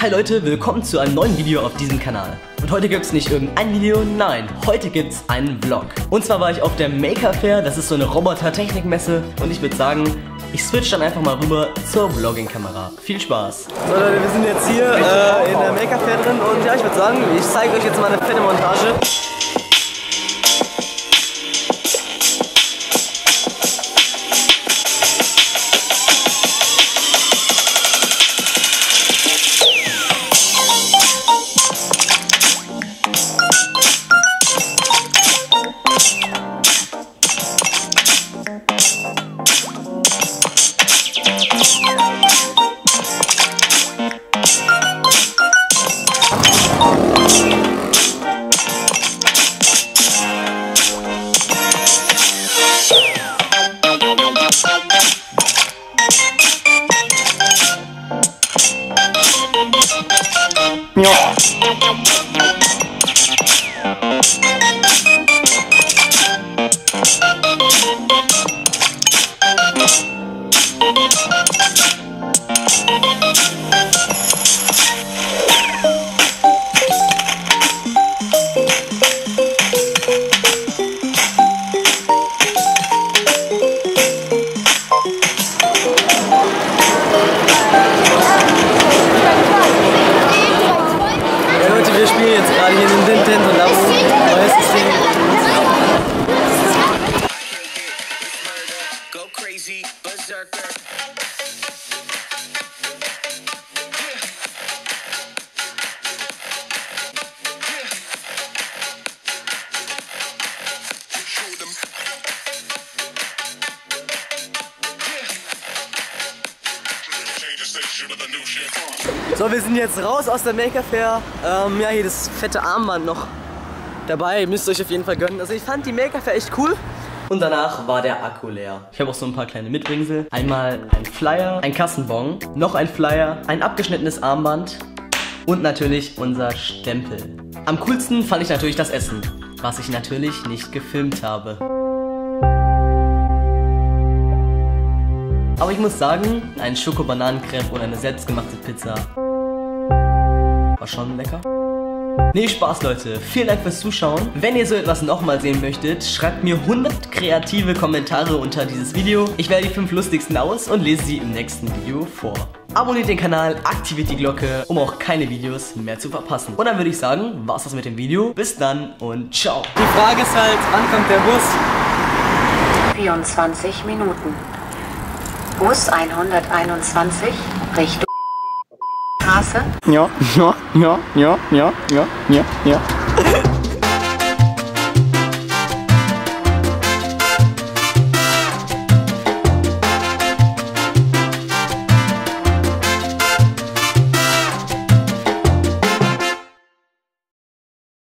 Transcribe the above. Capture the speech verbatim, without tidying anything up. Hi Leute, willkommen zu einem neuen Video auf diesem Kanal. Und heute gibt es nicht irgendein Video, nein, heute gibt es einen Vlog. Und zwar war ich auf der Maker Faire, das ist so eine Roboter-Technik-Messe. Und ich würde sagen, ich switch dann einfach mal rüber zur Vlogging-Kamera. Viel Spaß! So Leute, wir sind jetzt hier äh, in der Maker Faire drin und ja, ich würde sagen, ich zeige euch jetzt mal eine fette Montage. So, wir sind jetzt raus aus der Maker Faire. Ähm, ja, hier das fette Armband noch dabei. Ihr müsst euch auf jeden Fall gönnen. Also ich fand die Maker Faire echt cool. Und danach war der Akku leer. Ich habe auch so ein paar kleine Mitbringsel. Einmal ein Flyer, ein Kassenbon, noch ein Flyer, ein abgeschnittenes Armband und natürlich unser Stempel. Am coolsten fand ich natürlich das Essen, was ich natürlich nicht gefilmt habe. Aber ich muss sagen, ein Schoko-Bananen-Crepe und eine selbstgemachte Pizza war schon lecker. Nee, Spaß Leute, vielen Dank fürs Zuschauen. Wenn ihr so etwas nochmal sehen möchtet, schreibt mir hundert kreative Kommentare unter dieses Video. Ich wähle die fünf lustigsten aus und lese sie im nächsten Video vor. Abonniert den Kanal, aktiviert die Glocke, um auch keine Videos mehr zu verpassen. Und dann würde ich sagen, war's das mit dem Video. Bis dann und ciao. Die Frage ist halt, wann kommt der Bus? vierundzwanzig Minuten. Bus einhunderteinundzwanzig, Richtung Straße. Ja, ja, ja, ja, ja, ja, ja.